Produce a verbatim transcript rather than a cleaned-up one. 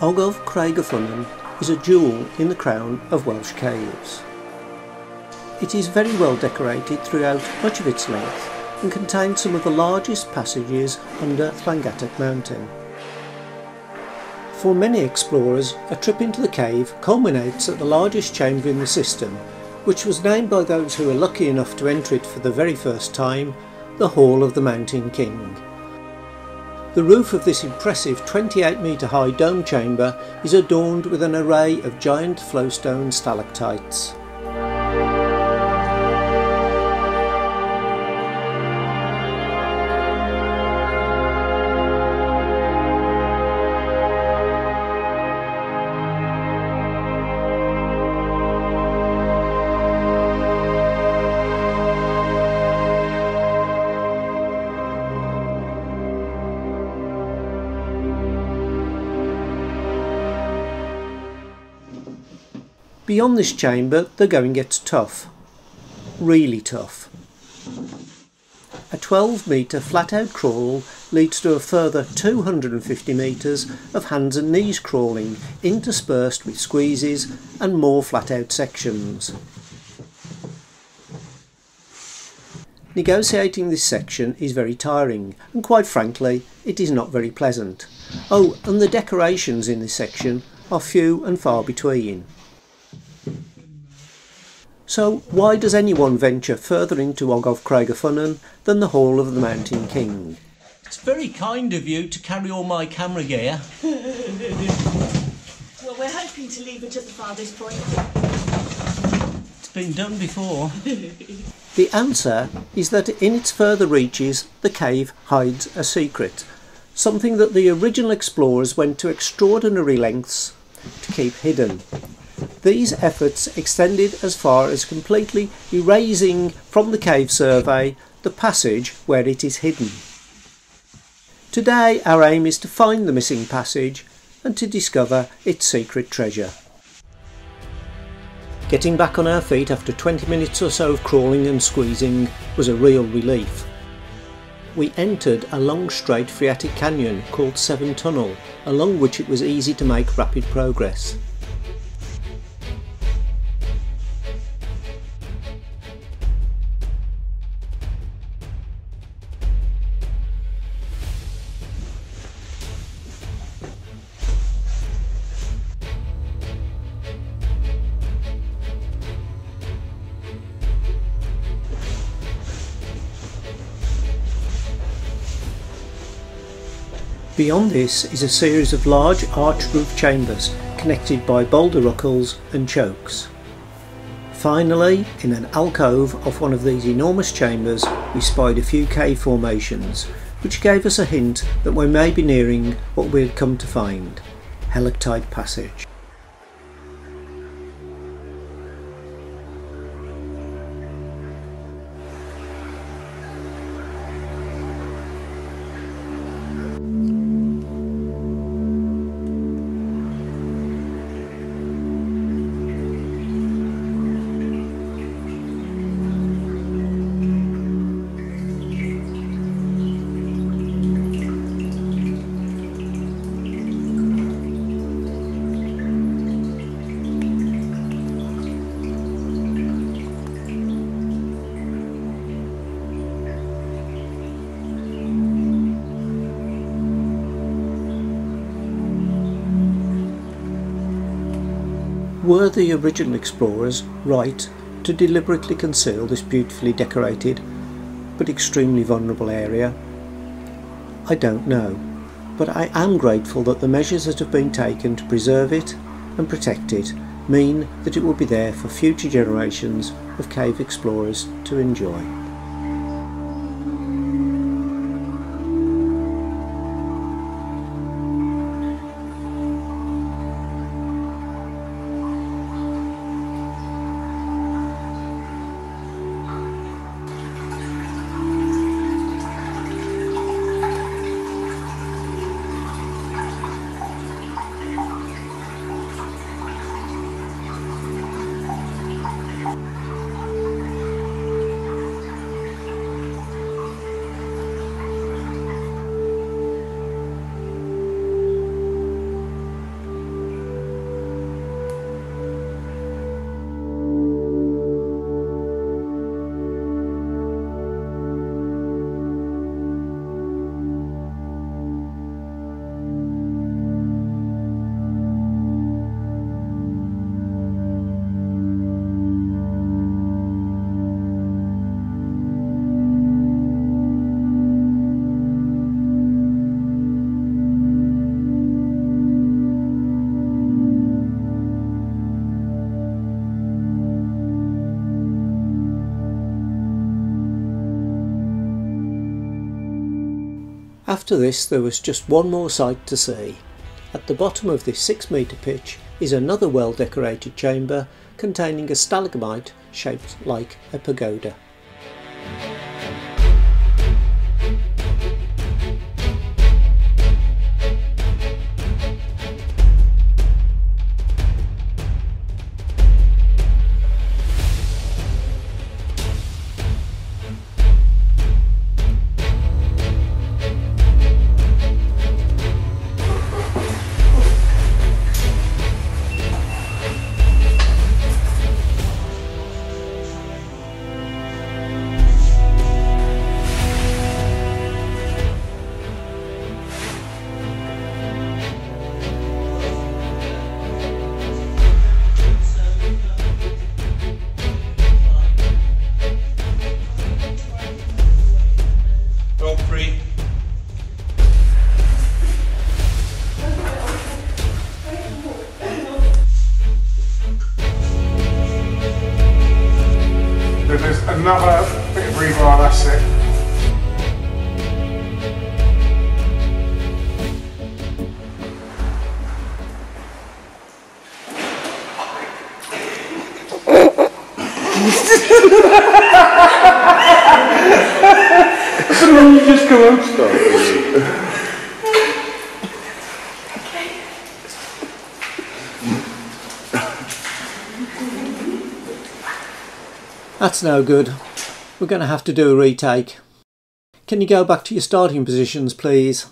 Ogof Craig a Ffynnon is a jewel in the crown of Welsh caves. It is very well decorated throughout much of its length and contains some of the largest passages under Thlangatek Mountain. For many explorers, a trip into the cave culminates at the largest chamber in the system, which was named by those who were lucky enough to enter it for the very first time, the Hall of the Mountain King. The roof of this impressive twenty-eight metre high dome chamber is adorned with an array of giant flowstone stalactites. Beyond this chamber, the going gets tough. Really tough. A twelve metre flat-out crawl leads to a further two hundred and fifty metres of hands and knees crawling, interspersed with squeezes and more flat-out sections. Negotiating this section is very tiring, and quite frankly, it is not very pleasant. Oh, and the decorations in this section are few and far between. So why does anyone venture further into Ogof Craig a Ffynnon than the Hall of the Mountain King? It's very kind of you to carry all my camera gear. Well, we're hoping to leave it at the farthest point. It's been done before. The answer is that in its further reaches, the cave hides a secret. Something that the original explorers went to extraordinary lengths to keep hidden. These efforts extended as far as completely erasing from the cave survey the passage where it is hidden. Today our aim is to find the missing passage and to discover its secret treasure. Getting back on our feet after twenty minutes or so of crawling and squeezing was a real relief. We entered a long straight phreatic canyon called Seven Tunnel, along which it was easy to make rapid progress. Beyond this is a series of large arched roof chambers connected by boulder ruckles and chokes. Finally, in an alcove of one of these enormous chambers, we spied a few cave formations, which gave us a hint that we may be nearing what we had come to find, helictite passage. Were the original explorers right to deliberately conceal this beautifully decorated but extremely vulnerable area? I don't know, but I am grateful that the measures that have been taken to preserve it and protect it mean that it will be there for future generations of cave explorers to enjoy. After this there was just one more sight to see. At the bottom of this six metre pitch is another well decorated chamber containing a stalagmite shaped like a pagoda. Another bit of rebar, that's it. So long you just go out start. That's no good. We're going to have to do a retake. Can you go back to your starting positions, please?